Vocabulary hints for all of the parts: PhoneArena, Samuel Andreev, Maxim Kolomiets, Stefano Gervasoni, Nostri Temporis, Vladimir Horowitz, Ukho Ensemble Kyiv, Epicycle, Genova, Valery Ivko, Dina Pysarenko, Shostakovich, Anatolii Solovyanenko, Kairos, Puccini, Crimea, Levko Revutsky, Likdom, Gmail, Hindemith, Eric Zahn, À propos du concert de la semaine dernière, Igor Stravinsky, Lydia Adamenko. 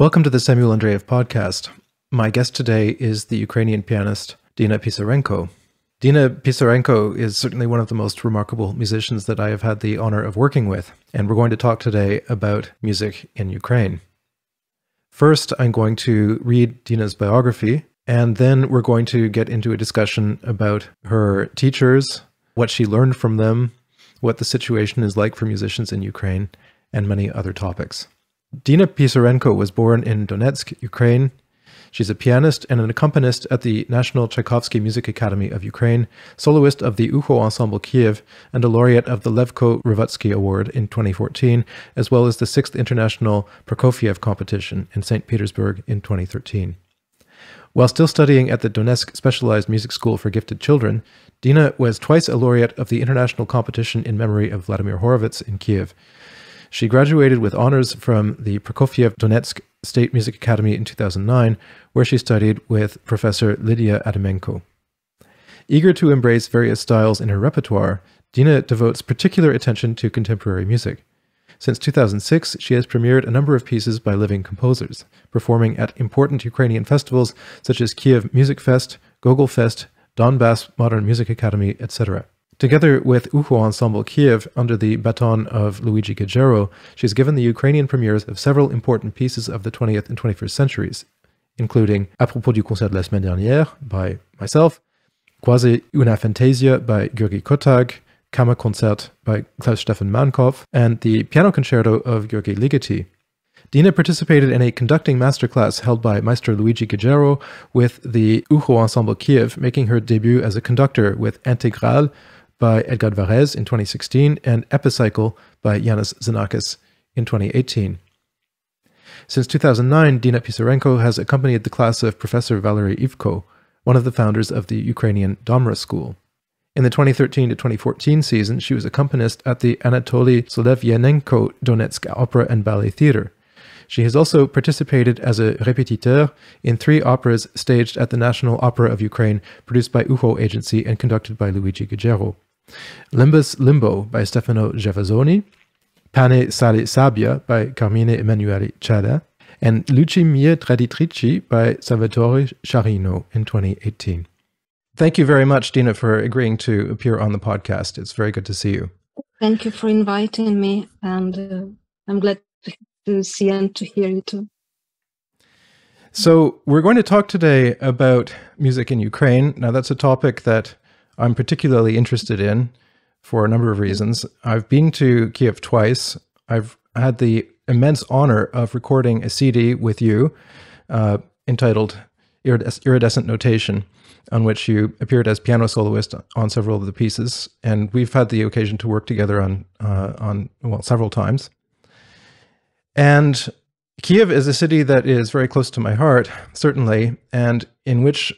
Welcome to the Samuel Andreev podcast. My guest today is the Ukrainian pianist Dina Pysarenko. Dina Pysarenko is certainly one of the most remarkable musicians that I have had the honor of working with, and we're going to talk today about music in Ukraine. First, I'm going to read Dina's biography, and then we're going to get into a discussion about her teachers, what she learned from them, what the situation is like for musicians in Ukraine, and many other topics. Dina Pysarenko was born in Donetsk, Ukraine. She's a pianist and an accompanist at the National Tchaikovsky Music Academy of Ukraine, soloist of the Ukho Ensemble Kyiv, and a laureate of the Levko Revutsky Award in 2014, as well as the 6th International Prokofiev Competition in St. Petersburg in 2013. While still studying at the Donetsk Specialized Music School for Gifted Children, Dina was twice a laureate of the International Competition in Memory of Vladimir Horowitz in Kyiv. She graduated with honors from the Prokofiev Donetsk State Music Academy in 2009, where she studied with Professor Lydia Adamenko. Eager to embrace various styles in her repertoire, Dina devotes particular attention to contemporary music. Since 2006, she has premiered a number of pieces by living composers, performing at important Ukrainian festivals such as Kyiv Music Fest, Gogol Fest, Donbass Modern Music Academy, etc. Together with Ukho Ensemble Kyiv, under the baton of Luigi Gaggero, she's given the Ukrainian premieres of several important pieces of the 20th and 21st centuries, including À propos du concert de la semaine dernière by myself, Quasi una fantasia by György Kurtág, Kammerkonzert by Klaus-Steffen Mahnkopf, and the piano concerto of György Ligeti. Dina participated in a conducting masterclass held by Maestro Luigi Gaggero with the Ukho Ensemble Kyiv, making her debut as a conductor with Intégrale by Edgard Varèse in 2016 and Epicycle by Iannis Xenakis in 2018. Since 2009, Dina Pysarenko has accompanied the class of Professor Valery Ivko, one of the founders of the Ukrainian Domra School. In the 2013 to 2014 season, she was accompanist at the Anatolii Solovyanenko Donetsk Opera and Ballet Theater. She has also participated as a repetiteur in 3 operas staged at the National Opera of Ukraine, produced by Ukho Agency and conducted by Luigi Gaggero. Limbus Limbo by Stefano Gervasoni, Pane Sale Sabbia by Carmine Emanuele Cade, and Luci Mie Traditrici by Salvatore Sciarrino in 2018. Thank you very much, Dina, for agreeing to appear on the podcast. It's very good to see you. Thank you for inviting me, and I'm glad to see and to hear you too. So we're going to talk today about music in Ukraine. Now, that's a topic that I'm particularly interested in for a number of reasons. I've been to Kyiv twice. I've had the immense honor of recording a CD with you entitled Iridescent Notation, on which you appeared as piano soloist on several of the pieces. And we've had the occasion to work together on several times. And Kyiv is a city that is very close to my heart, certainly, and in which,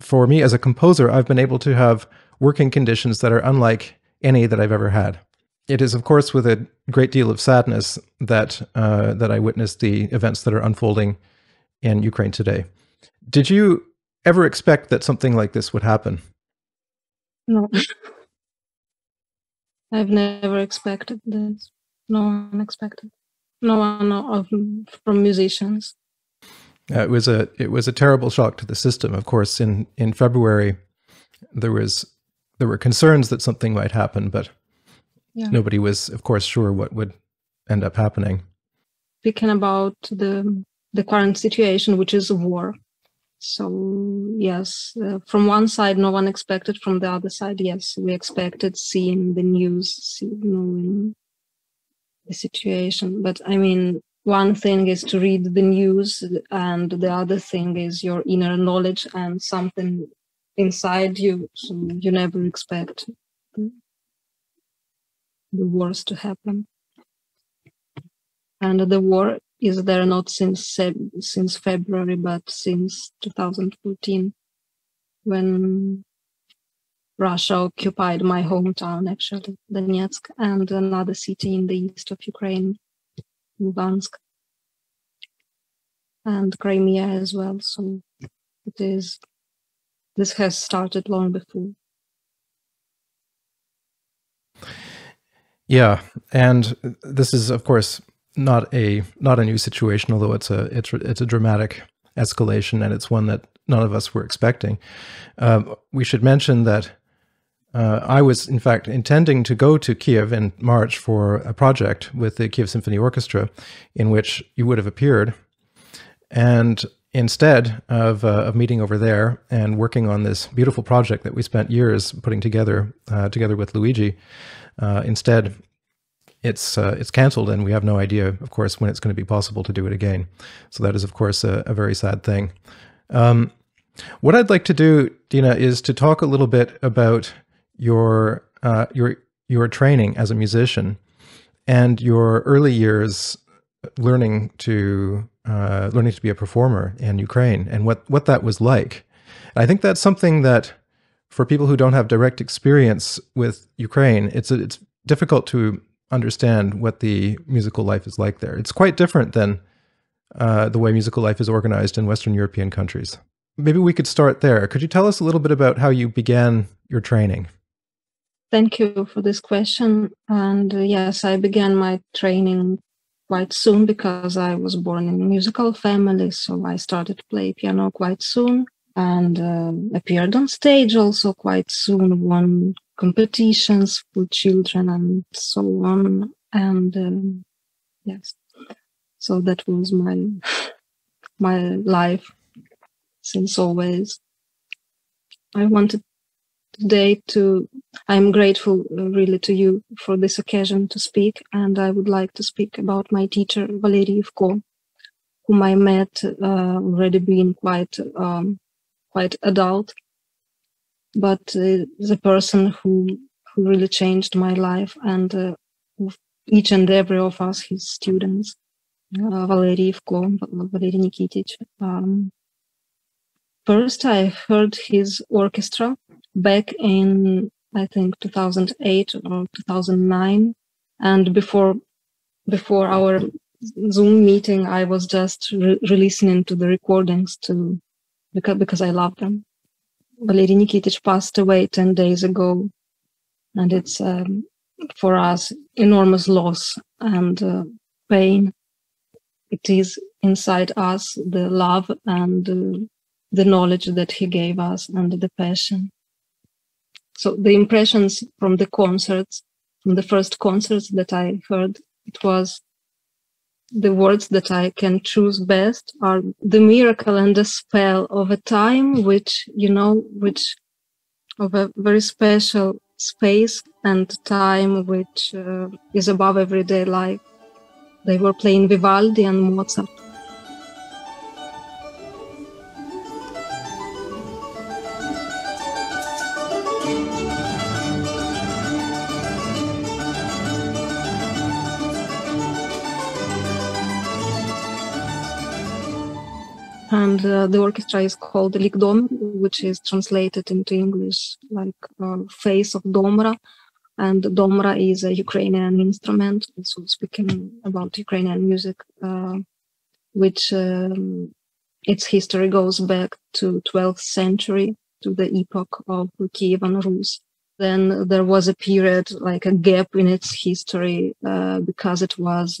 for me as a composer, I've been able to have working conditions that are unlike any that I've ever had. It is, of course, with a great deal of sadness that I witnessed the events that are unfolding in Ukraine today. Did you ever expect that something like this would happen? No. I've never expected this. No one expected. No one from musicians. It was a terrible shock to the system. Of course, in February, there were concerns that something might happen, but yeah, nobody was, of course, sure what would end up happening. Speaking about the current situation, which is a war, so yes, from one side, no one expected. From the other side, yes, we expected, seeing the news, knowing the situation. But I mean, one thing is to read the news, and the other thing is your inner knowledge and something inside you. So you never expect the worst to happen. And the war is there not since February, but since 2014, when Russia occupied my hometown, actually, Donetsk, and another city in the east of Ukraine, Lugansk, and Crimea as well. So it is, this has started long before. Yeah, and this is, of course, not a new situation, although it's a dramatic escalation, and it's one that none of us were expecting. We should mention that I was, in fact, intending to go to Kyiv in March for a project with the Kyiv Symphony Orchestra, in which you would have appeared. And instead of meeting over there and working on this beautiful project that we spent years putting together, together with Luigi, instead it's canceled, and we have no idea, of course, when it's going to be possible to do it again. So that is, of course, a very sad thing. What I'd like to do, Dina, is to talk a little bit about your training as a musician and your early years learning to be a performer in Ukraine, and what that was like. And I think that's something that, for people who don't have direct experience with Ukraine, it's difficult to understand what the musical life is like there. It's quite different than the way musical life is organized in Western European countries. Maybe we could start there. Could you tell us a little bit about how you began your training? Thank you for this question. And yes, I began my training quite soon because I was born in a musical family, so I started to play piano quite soon and appeared on stage also quite soon, won competitions for children and so on. And yes, so that was my life since always. I wanted today to, I'm grateful really to you for this occasion to speak, and I would like to speak about my teacher, Valery Ivko, whom I met already being quite adult, but the person who really changed my life and each and every of us, his students, Valery Ivko, Valery Nikitich. First, I heard his orchestra back in, I think, 2008 or 2009, and before our Zoom meeting, I was just re-listening to the recordings because I love them. Valery Nikitich passed away 10 days ago, and it's for us enormous loss and pain. It is inside us the love and the knowledge that he gave us and the passion. So the impressions from the concerts, from the first concerts that I heard, it was the words that I can choose best are the miracle and the spell of a time which, you know, which of a very special space and time which is above everyday life. They were playing Vivaldi and Mozart. And the orchestra is called Likdom, which is translated into English like face of Domra. And Domra is a Ukrainian instrument, so speaking about Ukrainian music, which its history goes back to 12th century, to the epoch of Kievan Rus. Then there was a period, like a gap in its history, because it was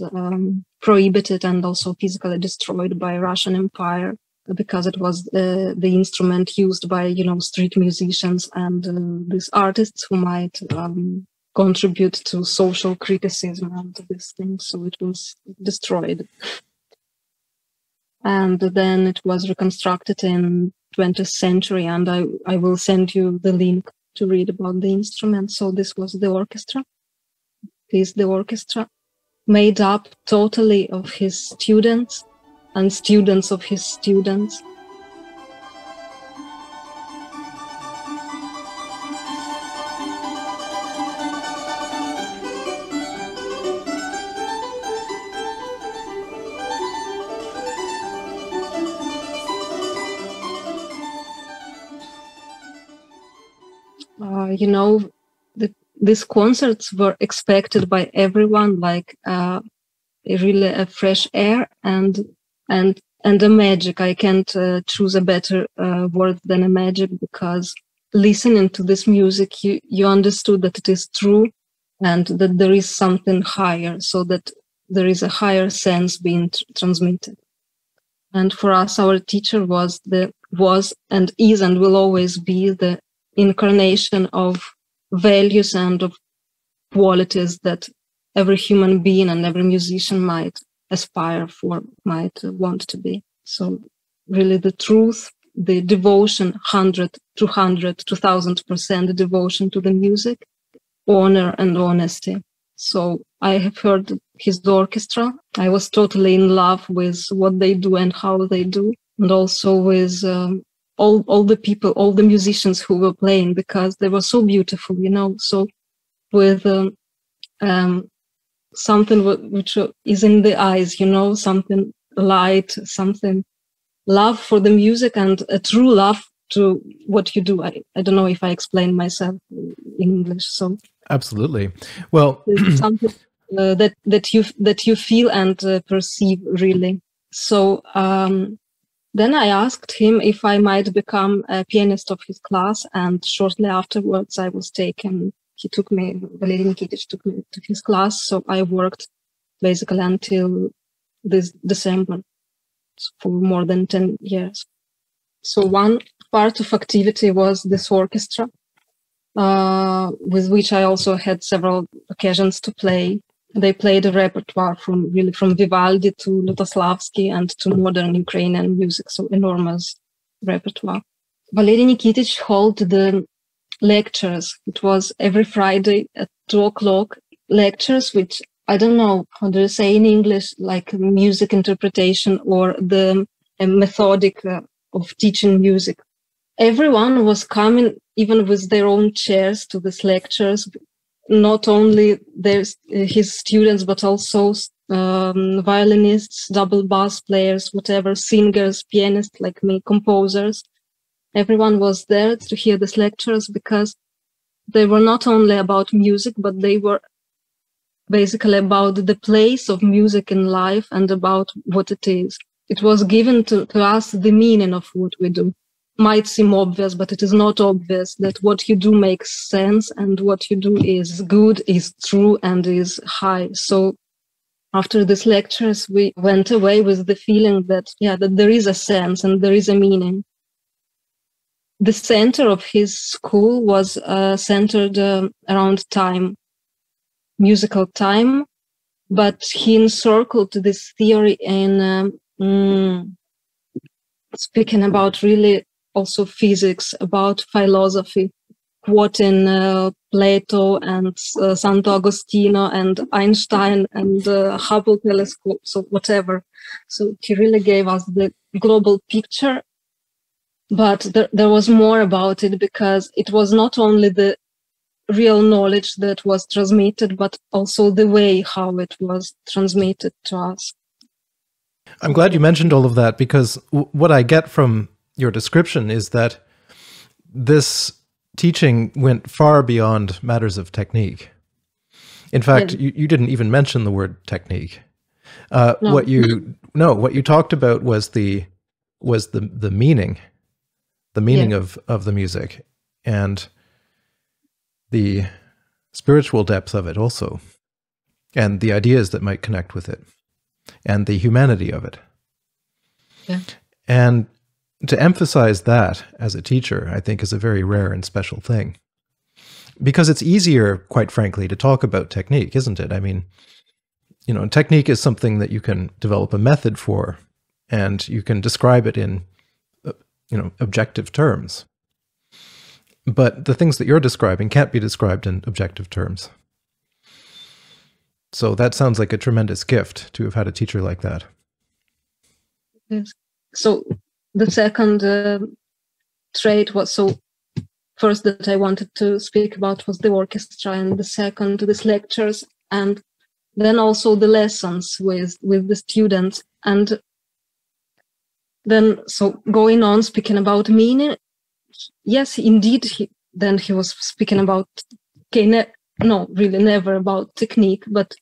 prohibited and also physically destroyed by Russian Empire, because it was the instrument used by, you know, street musicians and these artists who might contribute to social criticism and these things. So it was destroyed. And then it was reconstructed in 20th century, and I will send you the link to read about the instrument. So this was the orchestra. This is the orchestra made up totally of his students and students of his students. You know, these concerts were expected by everyone like really a fresh air and a magic. I can't choose a better word than a magic, because listening to this music, you understood that it is true and that there is something higher. So that there is a higher sense being transmitted. And for us, our teacher was and is and will always be the incarnation of values and of qualities that every human being and every musician might aspire for, might want to be. So really the truth, the devotion, 100, 200, 2000% devotion to the music, honor and honesty. So I have heard his orchestra. I was totally in love with what they do and how they do, and also with all the people, all the musicians who were playing, because they were so beautiful, you know. So with something which is in the eyes, you know, something light, something love for the music and a true love to what you do. I don't know if I explained myself in English. So absolutely. Well, something that you feel and perceive really. So then I asked him if I might become a pianist of his class, and shortly afterwards I was taken. He took me, Valery Nikitich took me to his class. So I worked basically until this December for more than 10 years. So one part of activity was this orchestra, with which I also had several occasions to play. They played a repertoire from Vivaldi to Lutoslavsky and to modern Ukrainian music, so enormous repertoire. Valery Nikitich held the lectures. It was every Friday at 2 o'clock, lectures which, I don't know how to say in English, like music interpretation or the methodic of teaching music. Everyone was coming, even with their own chairs, to these lectures, not only his students, but also violinists, double bass players, whatever, singers, pianists like me, composers. Everyone was there to hear these lectures because they were not only about music, but they were basically about the place of music in life and about what it is. It was given to us the meaning of what we do. Might seem obvious, but it is not obvious that what you do makes sense and what you do is good, is true, and is high. So after these lectures, we went away with the feeling that, yeah, that there is a sense and there is a meaning. The center of his school was centered around time, musical time, but he encircled this theory in speaking about really also physics, about philosophy, quoting Plato and Santo Agostino and Einstein and Hubble telescope, so whatever. So he really gave us the global picture. But there was more about it, because it was not only the real knowledge that was transmitted, but also the way how it was transmitted to us. I'm glad you mentioned all of that, because what I get from your description is that this teaching went far beyond matters of technique. In fact, yes. you didn't even mention the word technique. No. What you talked about was the meaning. The meaning, yeah, of the music and the spiritual depth of it also, and the ideas that might connect with it and the humanity of it. Yeah. And to emphasize that as a teacher, I think, is a very rare and special thing, because it's easier, quite frankly, to talk about technique, isn't it? I mean, you know, technique is something that you can develop a method for, and you can describe it in, you know, objective terms. But the things that you're describing can't be described in objective terms. So that sounds like a tremendous gift to have had a teacher like that. Yes. So the second trait was, so first that I wanted to speak about was the orchestra, and the second, these lectures, and then also the lessons with the students. And then, so going on, speaking about meaning, yes, indeed, he was speaking about, never about technique, but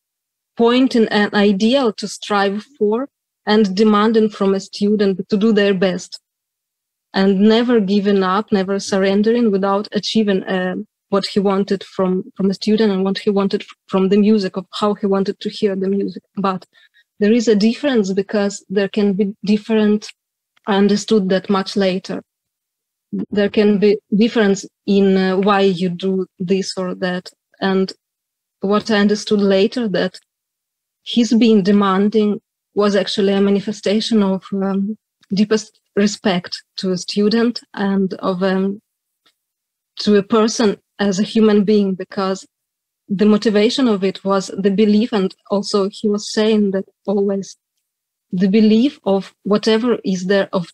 pointing an ideal to strive for and demanding from a student to do their best and never giving up, never surrendering without achieving what he wanted from a student and what he wanted from the music, of how he wanted to hear the music. But there is a difference because there can be different, I understood that much later, there can be difference in why you do this or that. And what I understood later, that his being demanding was actually a manifestation of deepest respect to a student and of to a person as a human being, because the motivation of it was the belief, and also he was saying that always, the belief of whatever is there of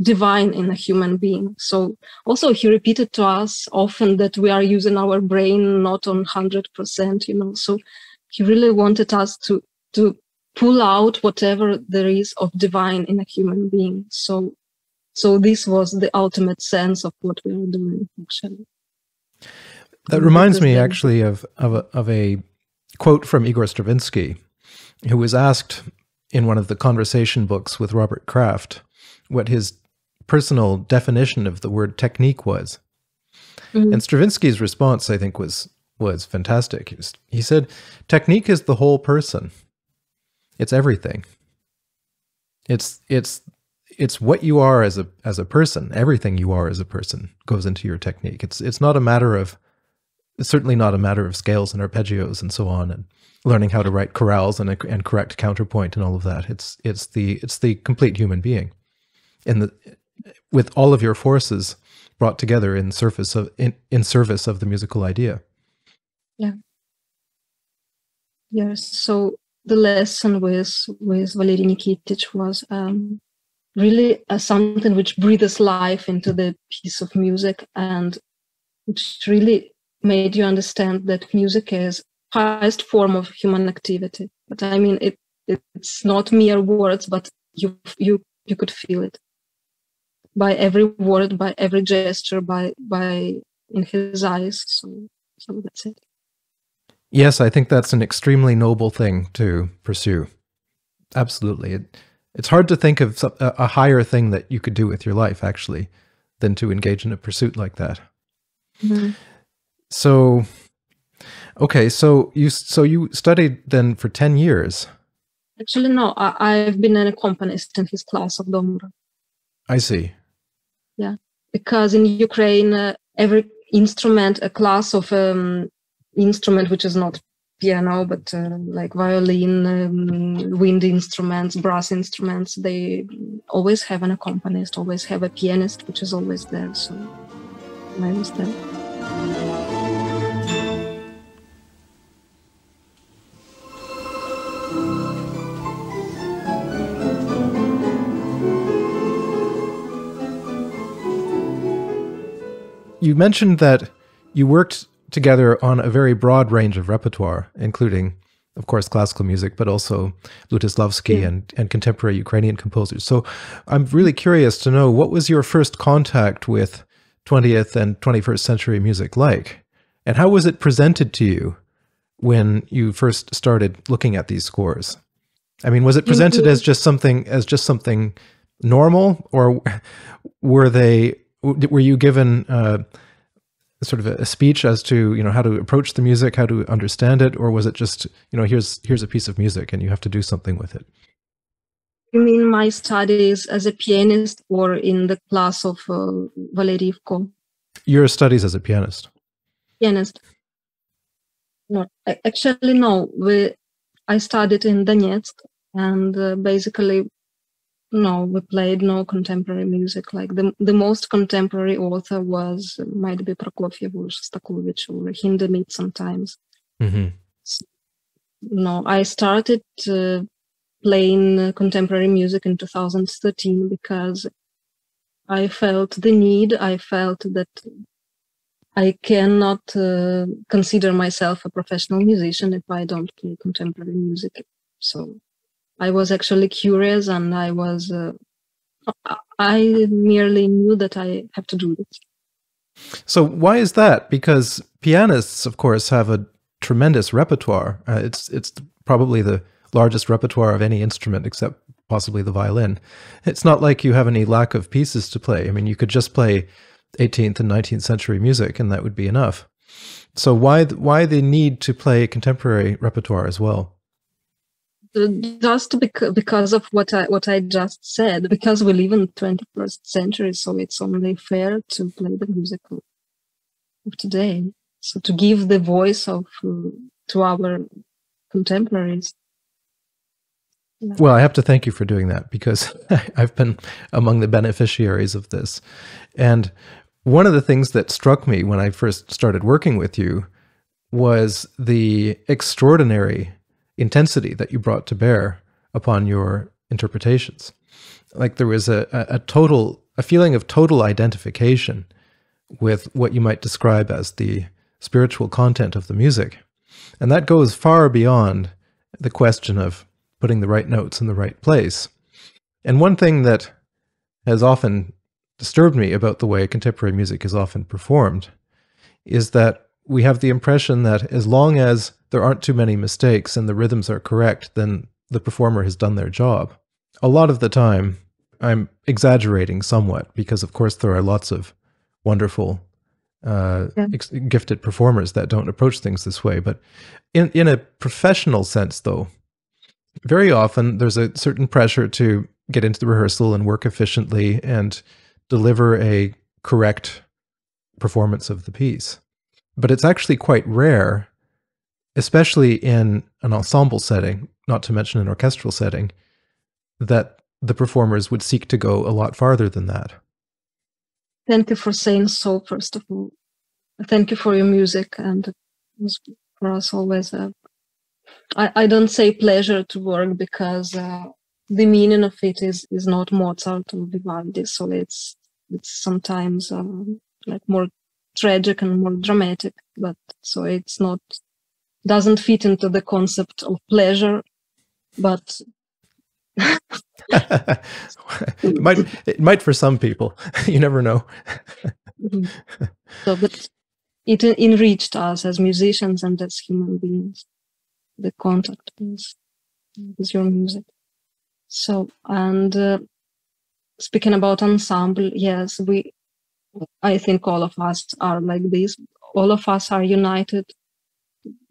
divine in a human being. So also he repeated to us often that we are using our brain not on 100%, you know, so he really wanted us to pull out whatever there is of divine in a human being. So this was the ultimate sense of what we were doing, actually. That reminds me actually of a quote from Igor Stravinsky, who was asked in one of the conversation books with Robert Kraft what his personal definition of the word technique was. Mm-hmm. And Stravinsky's response, I think, was fantastic. He said, technique is the whole person. It's everything. It's what you are as a person. Everything you are as a person goes into your technique. It's not a matter of, it's certainly not a matter of scales and arpeggios and so on, and learning how to write chorales and correct counterpoint and all of that. It's the complete human being, with all of your forces brought together in service of the musical idea. Yeah. Yes. So the lesson with Valery Nikitich was really something which breathes life into the piece of music, and which really made you understand that music is highest form of human activity. But I mean, it's not mere words, but you could feel it by every word, by every gesture, by in his eyes. So that's it. Yes, I think that's an extremely noble thing to pursue. Absolutely. It's hard to think of a higher thing that you could do with your life, actually, than to engage in a pursuit like that. Mm-hmm. So, okay, so you studied then for 10 years. Actually, no, I've been an accompanist in his class of Domura. I see. Yeah, because in Ukraine, every instrument, a class of instrument which is not piano, but like violin, wind instruments, brass instruments, they always have an accompanist, always have a pianist, which is always there. So I was there. You mentioned that you worked together on a very broad range of repertoire, including, of course, classical music, but also Lutoslavsky and contemporary Ukrainian composers. So I'm really curious to know, what was your first contact with 20th and 21st century music like? And how was it presented to you when you first started looking at these scores? I mean, was it presented as just something normal, or were you given sort of a speech as to, you know, how to approach the music, how to understand it, or was it just, you know, here's a piece of music and you have to do something with it? You mean my studies as a pianist or in the class of Valery Ivko? Your studies as a pianist. Pianist. No, actually, no. I studied in Donetsk, and basically, no, we played no contemporary music. Like the most contemporary author might be Prokofiev or Shostakovich or Hindemith sometimes. Mm-hmm. So, no, I started playing contemporary music in 2013 because I felt the need. I felt that I cannot consider myself a professional musician if I don't play contemporary music. So I was actually curious, and I merely knew that I have to do this. So why is that? Because pianists, of course, have a tremendous repertoire. It's probably the largest repertoire of any instrument, except possibly the violin. It's not like you have any lack of pieces to play. I mean, you could just play 18th and 19th century music, and that would be enough. So why the need to play contemporary repertoire as well? Just because of what I just said, because we live in the 21st century, so it's only fair to play the music of today. So to give the voice of to our contemporaries. Yeah. Well, I have to thank you for doing that, because I've been among the beneficiaries of this. And one of the things that struck me when I first started working with you was the extraordinary intensity that you brought to bear upon your interpretations. Like there was a feeling of total identification with what you might describe as the spiritual content of the music. And that goes far beyond the question of putting the right notes in the right place. And one thing that has often disturbed me about the way contemporary music is often performed is that we have the impression that as long as there aren't too many mistakes and the rhythms are correct, then the performer has done their job. A lot of the time, I'm exaggerating somewhat, because of course there are lots of wonderful, gifted performers that don't approach things this way. But in a professional sense, though, very often there's a certain pressure to get into the rehearsal and work efficiently and deliver a correct performance of the piece. But it's actually quite rare, especially in an ensemble setting, not to mention an orchestral setting, that the performers would seek to go a lot farther than that. Thank you for saying so, first of all. Thank you for your music, and it was for us always a... I don't say pleasure to work, because the meaning of it is not Mozart or Vivaldi, so it's sometimes like more tragic and more dramatic, but so it's not, doesn't fit into the concept of pleasure, but it might for some people. You never know. So, but it enriched us as musicians and as human beings. The contact with your music. So, and speaking about ensemble, yes, I think all of us are like this. All of us are united,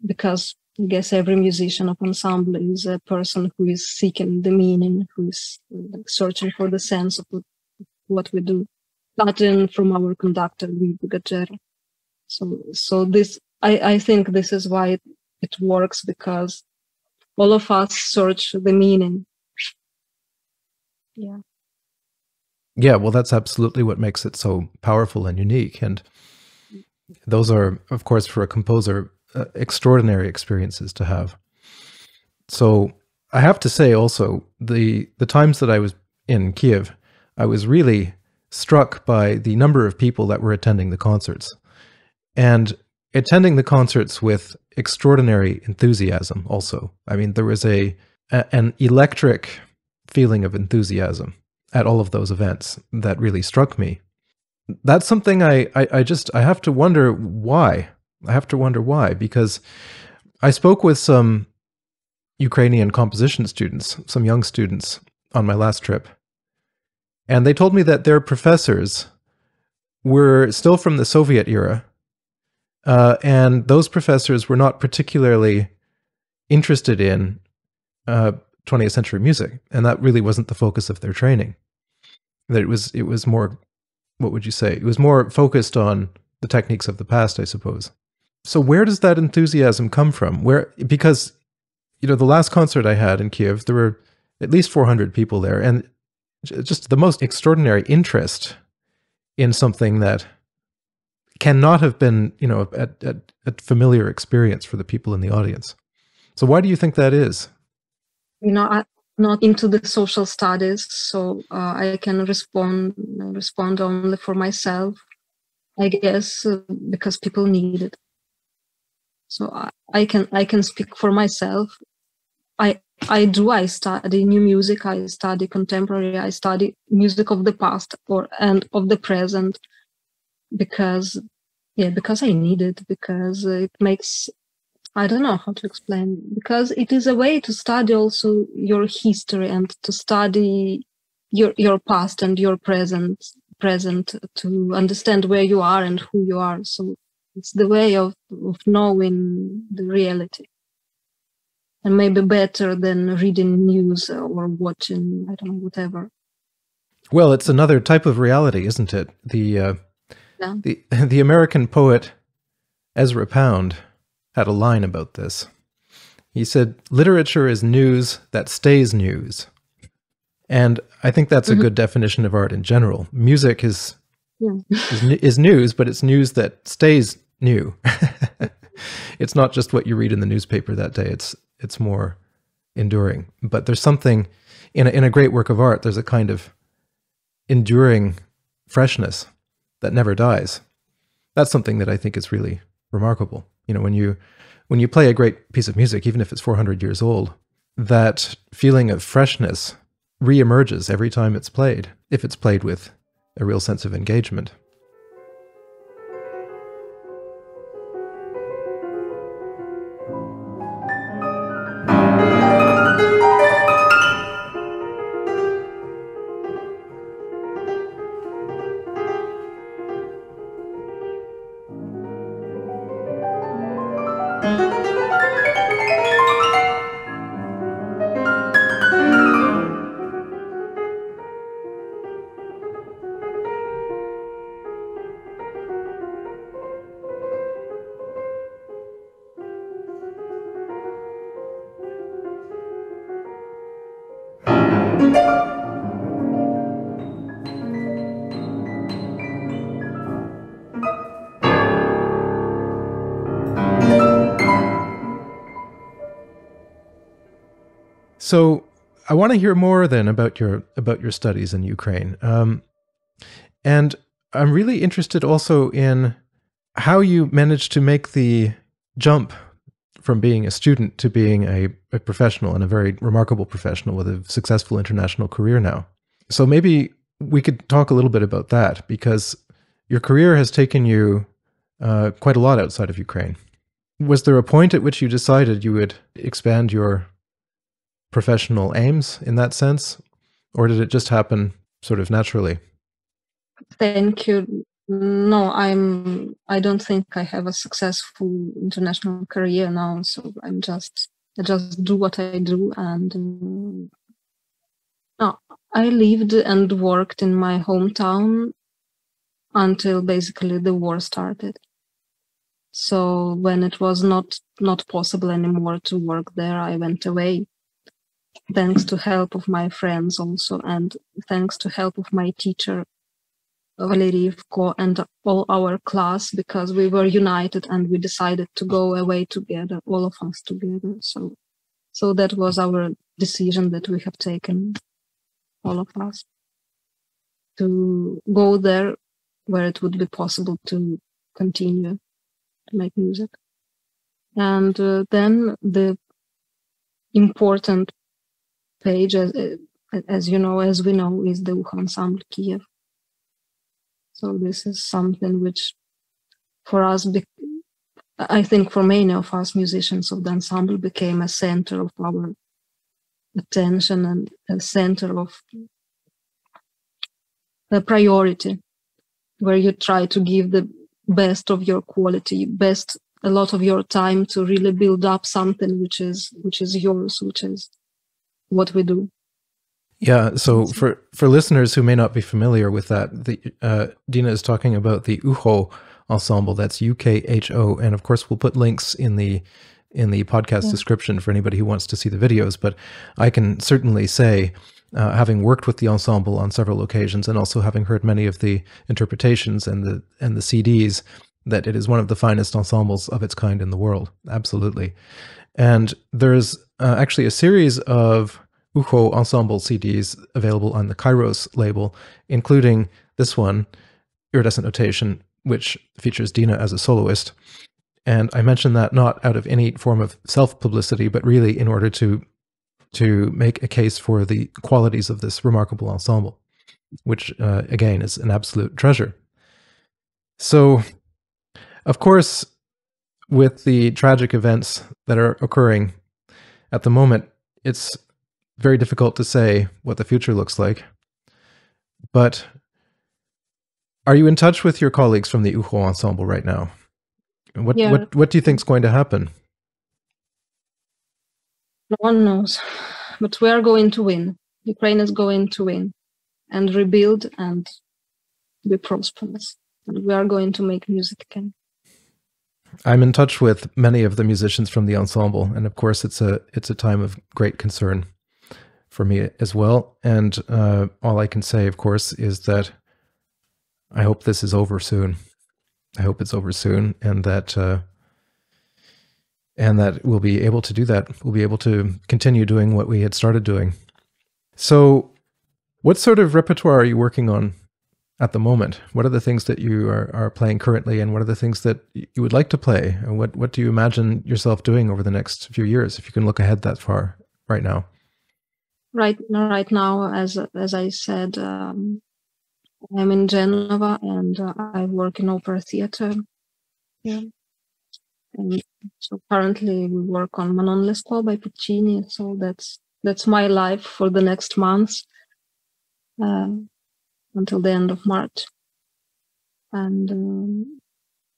because I guess every musician of ensemble is a person who is seeking the meaning, who is searching for the sense of what we do, starting from our conductor, Luigi Gaggero. So this, I think this is why it works, because all of us search the meaning. Yeah. Yeah, well, that's absolutely what makes it so powerful and unique. And those are, of course, for a composer, extraordinary experiences to have. So I have to say also, the times that I was in Kyiv, I was really struck by the number of people that were attending the concerts. And attending the concerts with extraordinary enthusiasm also. I mean, there was an electric feeling of enthusiasm at all of those events that really struck me. That's something I have to wonder why. I have to wonder why, because I spoke with some Ukrainian composition students, some young students, on my last trip, and they told me that their professors were still from the Soviet era, and those professors were not particularly interested in 20th century music, and that really wasn't the focus of their training. That it was more, what would you say? It was more focused on the techniques of the past, I suppose. So where does that enthusiasm come from? Because you know, the last concert I had in Kyiv, there were at least 400 people there, and just the most extraordinary interest in something that cannot have been, you know, a familiar experience for the people in the audience. So why do you think that is? You know, I'm not into the social studies, so I can respond only for myself, I guess, because people need it. So I can speak for myself. I study new music, I study contemporary, I study music of the past and of the present. Because I need it, because it makes, I don't know how to explain, because it is a way to study also your history and to study your past and your present, to understand where you are and who you are. So It's the way of knowing the reality. And maybe better than reading news or watching, I don't know, whatever. Well, it's another type of reality, isn't it? The American poet Ezra Pound had a line about this. He said, "Literature is news that stays news." And I think that's a good definition of art in general. Music is news, but it's news that stays new. It's not just what you read in the newspaper that day. It's more enduring. But there's something in a great work of art, there's a kind of enduring freshness that never dies. That's something that I think is really remarkable. You know, when you play a great piece of music, even if it's 400 years old, that feeling of freshness reemerges every time it's played, if it's played with a real sense of engagement. So I want to hear more then about your studies in Ukraine, and I'm really interested also in how you managed to make the jump from being a student to being a professional, and a very remarkable professional with a successful international career now. So maybe we could talk a little bit about that, because your career has taken you quite a lot outside of Ukraine. Was there a point at which you decided you would expand your professional aims in that sense, or did it just happen sort of naturally? Thank you. No, I don't think I have a successful international career now, so I just do what I do, and no, I lived and worked in my hometown until basically the war started. So when it was not possible anymore to work there, I went away. Thanks to help of my friends also, and thanks to help of my teacher, Valery Ivko, and all our class, because we were united and we decided to go away together, all of us together. So that was our decision that we have taken, all of us, to go there where it would be possible to continue to make music. And then the important page, as we know, is the Ukho Ensemble Kyiv. So this is something which, for us, I think for many of us musicians of the ensemble, became a center of our attention and a center of the priority, where you try to give the best of your quality, a lot of your time to really build up something which is yours, which is what we do. Yeah, so for listeners who may not be familiar with that, Dina is talking about the Ukho Ensemble. That's U-K-H-O, and of course we'll put links in the podcast description for anybody who wants to see the videos. But I can certainly say, having worked with the ensemble on several occasions, and also having heard many of the interpretations and the CDs, that it is one of the finest ensembles of its kind in the world. Absolutely. And there's actually a series of Ukho Ensemble CDs available on the Kairos label, including this one, Iridescent Notation, which features Dina as a soloist. And I mention that not out of any form of self-publicity, but really in order to make a case for the qualities of this remarkable ensemble, which, again, is an absolute treasure. So, of course, with the tragic events that are occurring at the moment, it's very difficult to say what the future looks like. But are you in touch with your colleagues from the Ukho Ensemble right now? What do you think is going to happen? No one knows, but we are going to win. Ukraine is going to win and rebuild and be prosperous. And we are going to make music again. I'm in touch with many of the musicians from the ensemble, and of course it's a time of great concern for me as well. And all I can say, of course, is that I hope this is over soon. I hope it's over soon, and that we'll be able to do that. We'll be able to continue doing what we had started doing. So, what sort of repertoire are you working on at the moment? What are the things that you are playing currently, and what are the things that you would like to play? And what do you imagine yourself doing over the next few years, if you can look ahead that far right now? Right now, as I said, I'm in Genova, and I work in opera theater. Yeah. And so currently we work on Manon Lescaut by Puccini. So that's my life for the next months, until the end of March. And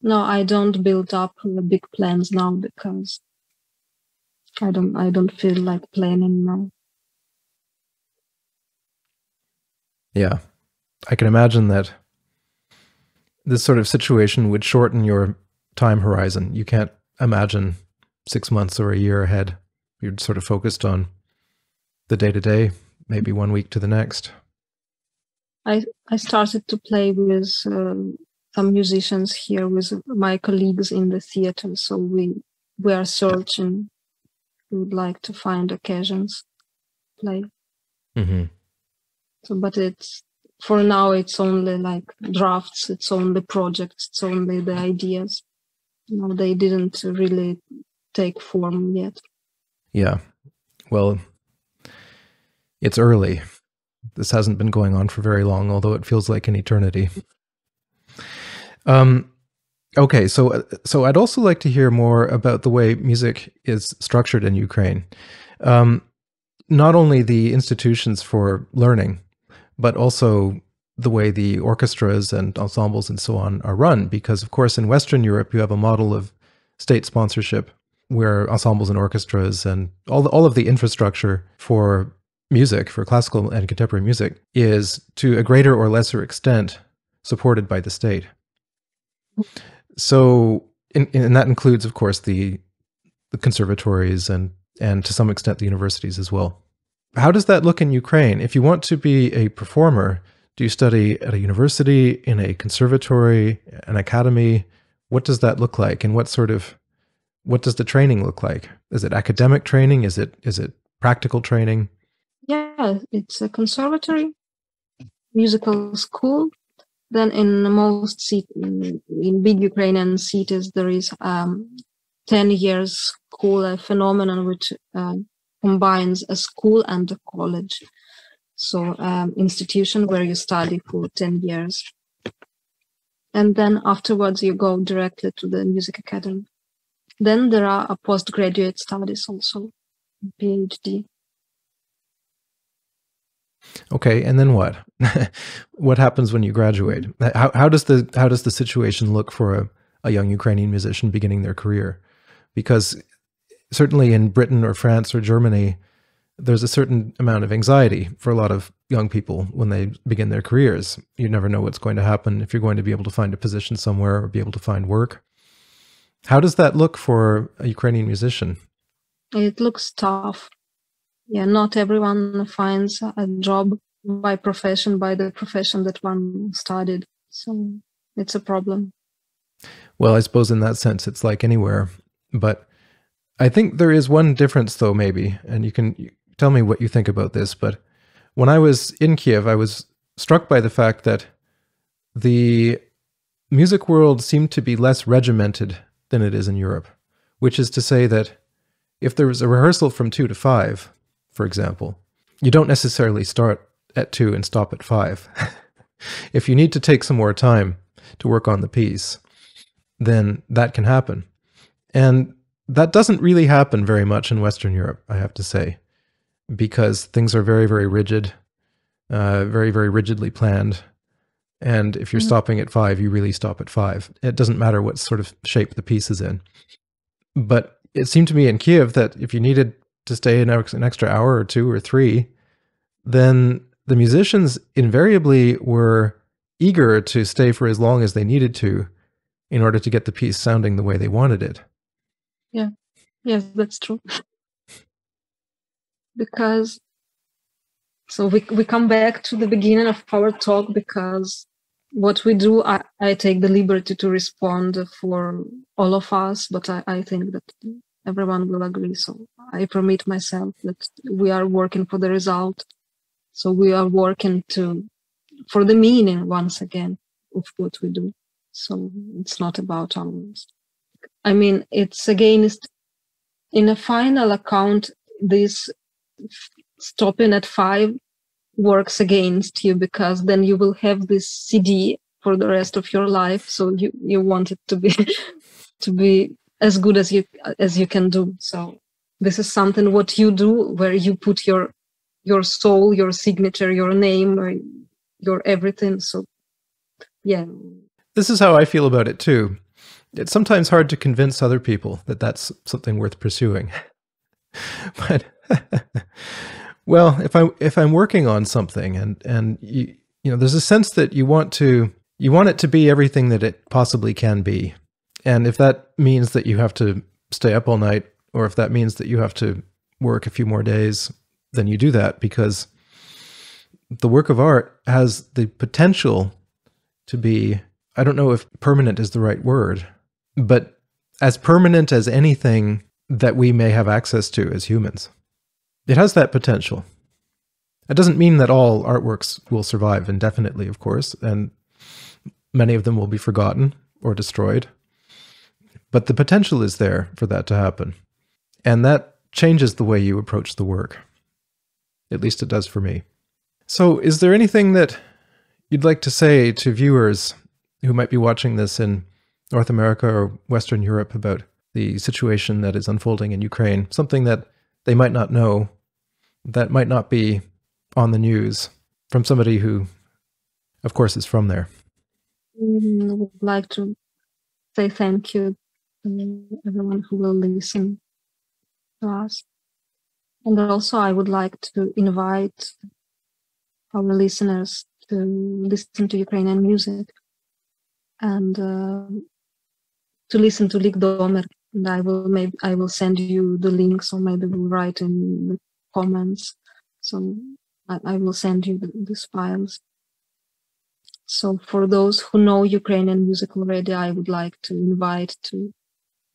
no, I don't build up the big plans now, because I don't feel like planning now. Yeah, I can imagine that this sort of situation would shorten your time horizon. You can't imagine 6 months or a year ahead. You're sort of focused on the day-to-day, maybe 1 week to the next. I started to play with some musicians here, with my colleagues in the theater, so we are searching. We would like to find occasions to play. Mm-hmm. So, but it's, for now, it's only like drafts, it's only projects, it's only the ideas. You know, they didn't really take form yet. Yeah. Well, it's early. This hasn't been going on for very long, although it feels like an eternity. Okay, so I'd also like to hear more about the way music is structured in Ukraine. Not only the institutions for learning, but also the way the orchestras and ensembles and so on are run. Because, of course, in Western Europe, you have a model of state sponsorship where ensembles and orchestras and all of the infrastructure for music, for classical and contemporary music, is to a greater or lesser extent supported by the state. So, and that includes, of course, the conservatories and to some extent the universities as well. How does that look in Ukraine? If you want to be a performer, do you study at a university, in a conservatory, an academy? What does that look like? And what does the training look like? Is it academic training? Is it practical training? Yeah, it's a conservatory, musical school. Then in most in big Ukrainian cities, there is 10 years school, a phenomenon which combines a school and a college. So institution where you study for 10 years. And then afterwards you go directly to the music academy. Then there are postgraduate studies also, PhD. Okay, and then what? What happens when you graduate? How does the situation look for a young Ukrainian musician beginning their career? Because certainly in Britain or France or Germany, there's a certain amount of anxiety for a lot of young people when they begin their careers. You never know what's going to happen, if you're going to be able to find a position somewhere or be able to find work. How does that look for a Ukrainian musician? It looks tough. Yeah, not everyone finds a job by the profession that one studied. So it's a problem. Well, I suppose in that sense, it's like anywhere. But I think there is one difference, though, maybe, and you can tell me what you think about this, but when I was in Kyiv, I was struck by the fact that the music world seemed to be less regimented than it is in Europe, which is to say that if there was a rehearsal from 2 to 5, for example, you don't necessarily start at 2 and stop at 5. If you need to take some more time to work on the piece, then that can happen. And that doesn't really happen very much in Western Europe, I have to say, because things are very, very rigid, very, very rigidly planned, And if you're stopping at 5, you really stop at 5. It doesn't matter what sort of shape the piece is in. But it seemed to me in Kyiv that if you needed to stay an extra hour or 2 or 3, then the musicians invariably were eager to stay for as long as they needed to in order to get the piece sounding the way they wanted it. Yeah. Yes, that's true. Because so we come back to the beginning of our talk, because what we do, I take the liberty to respond for all of us, but I think that everyone will agree. So I permit myself that we are working for the result. So we are working for the meaning once again of what we do. So it's not about ours. I mean, it's against, in a final account, this stopping at 5 works against you, because then you will have this CD for the rest of your life. So you want it to be to be as good as you can do. So this is something what you do, where you put your soul, your signature, your name, or your everything. So yeah, this is how I feel about it too. It's sometimes hard to convince other people that that's something worth pursuing. But well, if I'm working on something and you know, there's a sense that you want it to be everything that it possibly can be. And if that means that you have to stay up all night, or if that means that you have to work a few more days, then you do that, because the work of art has the potential to be, I don't know if permanent is the right word, but as permanent as anything that we may have access to as humans. It has that potential. It doesn't mean that all artworks will survive indefinitely, of course, and many of them will be forgotten or destroyed. But the potential is there for that to happen. And that changes the way you approach the work. At least it does for me. So is there anything that you'd like to say to viewers who might be watching this in North America or Western Europe about the situation that is unfolding in Ukraine, something that they might not know, that might not be on the news, from somebody who, of course, is from there? I would like to say thank you to everyone who will listen to us. And also I would like to invite our listeners to listen to Ukrainian music and to listen to Likdomer. And I will send you the links, or maybe we'll write in the comments. So I will send you these files. So for those who know Ukrainian music already, I would like to invite to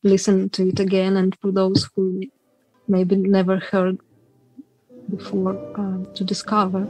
listen to it again. And for those who maybe never heard before, to discover.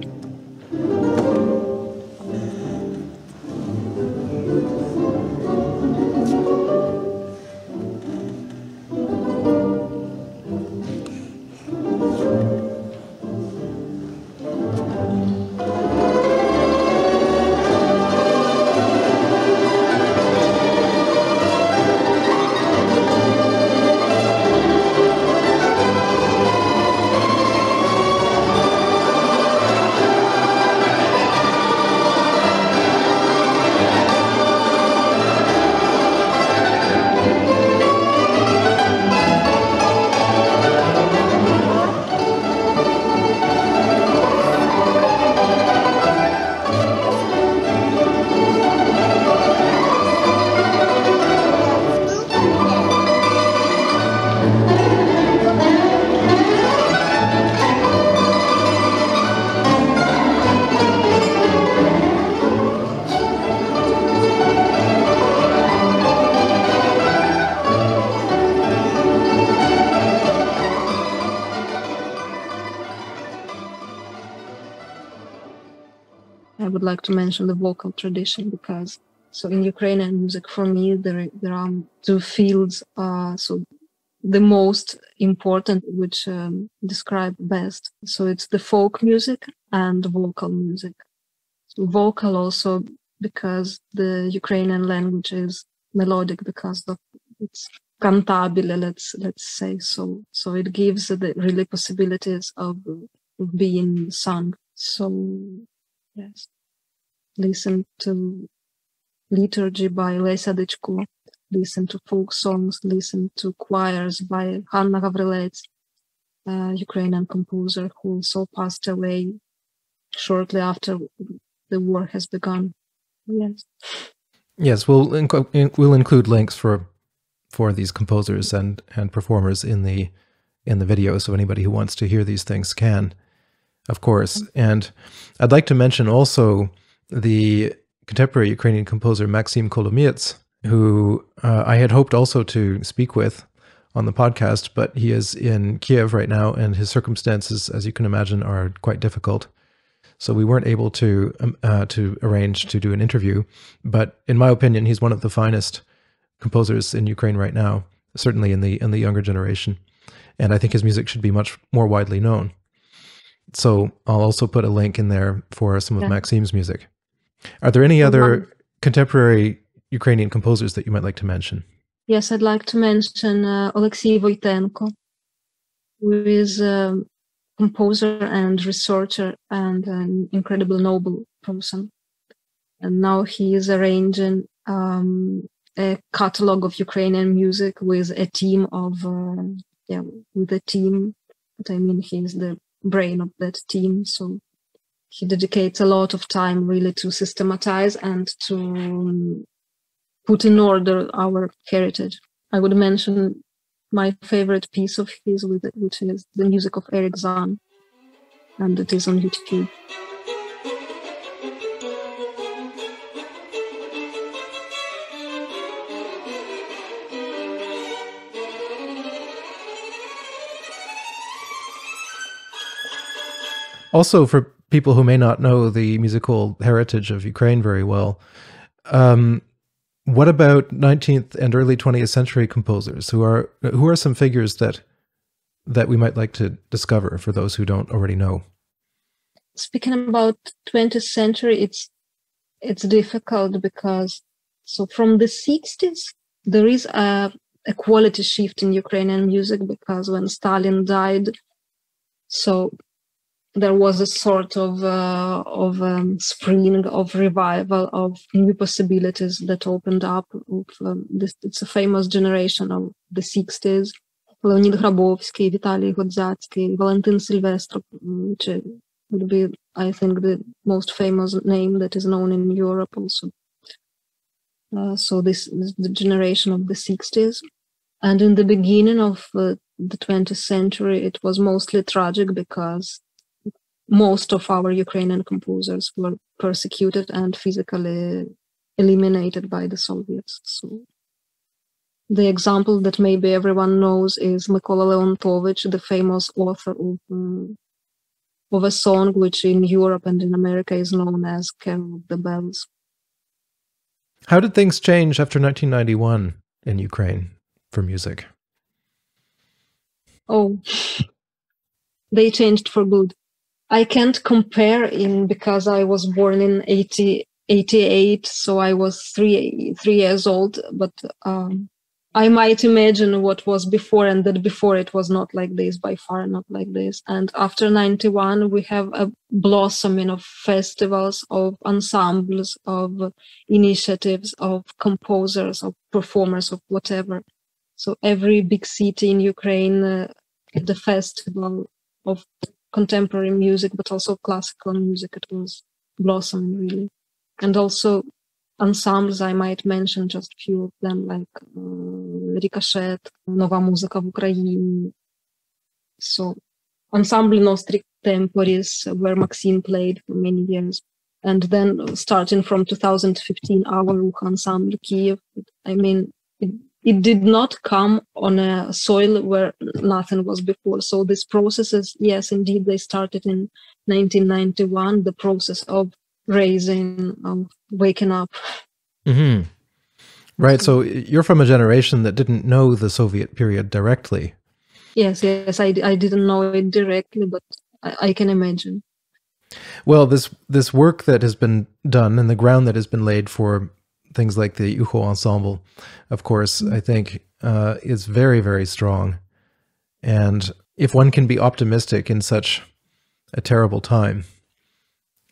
Like to mention the vocal tradition, because so in Ukrainian music for me there are two fields, so the most important, which describe best, so it's the folk music and vocal music. So vocal also because the Ukrainian language is melodic, because of it's cantabile, let's say, so it gives the really possibilities of being sung. So yes. listen to liturgy by Lesa Dechko, listen to folk songs, listen to choirs by Hanna Gavrilets, Ukrainian composer who also passed away shortly after the war has begun. Yes. Yes, we'll include links for these composers and performers in the video, so anybody who wants to hear these things can, of course. And I'd like to mention also the contemporary Ukrainian composer Maxim Kolomiets, who I had hoped also to speak with on the podcast, but he is in Kiev right now, and his circumstances, as you can imagine, are quite difficult. So we weren't able to arrange to do an interview, but in my opinion, he's one of the finest composers in Ukraine right now, certainly in the younger generation, and I think his music should be much more widely known. So I'll also put a link in there for some of Maxim's music. Are there any other contemporary Ukrainian composers that you might like to mention? Yes, I'd like to mention Oleksiy Voitenko, who is a composer and researcher and an incredibly noble person. And now he is arranging a catalog of Ukrainian music with a team of, but I mean, he is the brain of that team. So he dedicates a lot of time really to systematize and to put in order our heritage. I would mention my favorite piece of his, which is the music of Eric Zahn, and it is on YouTube. Also, for people who may not know the musical heritage of Ukraine very well, what about 19th and early 20th century composers? Who are some figures that we might like to discover for those who don't already know? Speaking about 20th century, it's difficult because from the 60s there is a quality shift in Ukrainian music, because when Stalin died, there was a sort of spring of revival of new possibilities that opened up. It's a famous generation of the 60s. Leonid Grabowski, Vitaly Godzatsky, Valentin Silvestrov, which would be, I think, the most famous name that is known in Europe also. So this is the generation of the 60s. And in the beginning of the 20th century, it was mostly tragic because most of our Ukrainian composers were persecuted and physically eliminated by the Soviets. So the example that maybe everyone knows is Mykola Leontovich, the famous author of a song which in Europe and in America is known as Carol of the Bells. How did things change after 1991 in Ukraine for music? Oh, they changed for good. I can't compare because I was born in 88, so I was three years old, but I might imagine what was before, and that before it was not like this, by far not like this. And after 91, we have a blossoming of festivals, of ensembles, of initiatives, of composers, of performers, of whatever. So every big city in Ukraine, the festival of contemporary music, but also classical music, it was blossoming really. And also ensembles, I might mention just a few of them, like Ricochet, Nova Muzika v Ukraini. So Ensemble Nostri Temporis, where Maxim played for many years. And then starting from 2015, our Ukho Ensemble Kyiv. I mean, it did not come on a soil where nothing was before. So these processes, yes, indeed, they started in 1991, the process of raising, of waking up. Mm-hmm. Right, so you're from a generation that didn't know the Soviet period directly. Yes, I didn't know it directly, but I can imagine. Well, this work that has been done and the ground that has been laid for things like the Ukho Ensemble, of course, I think is very, very strong. And if one can be optimistic in such a terrible time,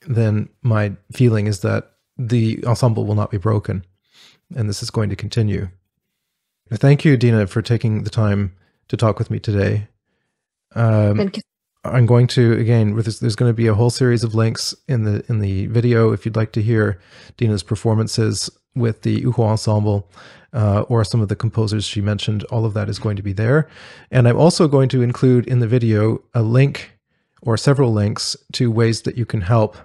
then my feeling is that the ensemble will not be broken, and this is going to continue. Thank you, Dina, for taking the time to talk with me today. Thank you. I'm going to, again, with this, there's going to be a whole series of links in the video if you'd like to hear Dina's performances with the Ukho Ensemble or some of the composers she mentioned. All of that is going to be there. And I'm also going to include in the video a link or several links to ways that you can help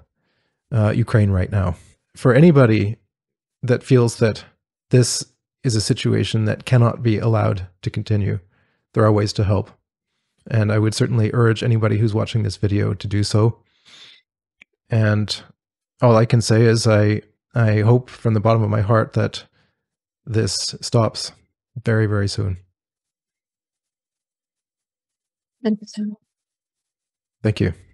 Ukraine right now. For anybody that feels that this is a situation that cannot be allowed to continue, there are ways to help. And I would certainly urge anybody who's watching this video to do so. And all I can say is I hope from the bottom of my heart that this stops very, very soon. Thank you so much. Thank you.